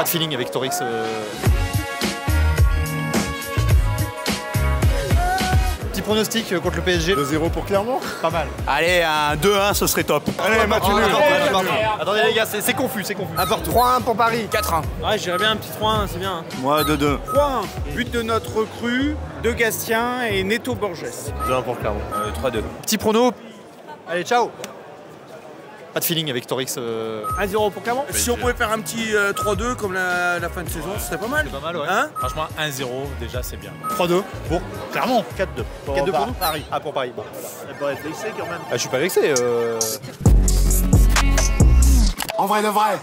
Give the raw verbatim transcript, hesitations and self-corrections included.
pas de feeling avec Torix. Euh... Petit pronostic contre le P S G. deux zéro pour Clermont. Pas mal. Allez, un deux un, ce serait top. Allez, match nul. Attendez les gars, c'est confus, c'est confus. Un pour trois un pour Paris. quatre un. Ouais, j'irais bien un petit trois un, c'est bien. Moi, ouais, deux deux. trois un. But de notre recrue, de Gastien et Neto Borges. deux un pour Clermont. Euh, trois deux. Petit prono. Allez, ciao. Pas de feeling avec Torix. Euh... un zéro pour Clermont. Si on pouvait faire un petit euh, trois deux comme la, la fin de saison, ouais, ce serait pas mal. Pas mal, ouais. Hein, franchement, un zéro, déjà, c'est bien. trois deux pour Clermont. quatre deux. quatre deux pour Paris. Ah, pour Paris. Bon. Elle pourrait être vexée quand même. Ah, je suis pas vexé. Euh... En vrai, de vrai.